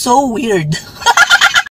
So weird.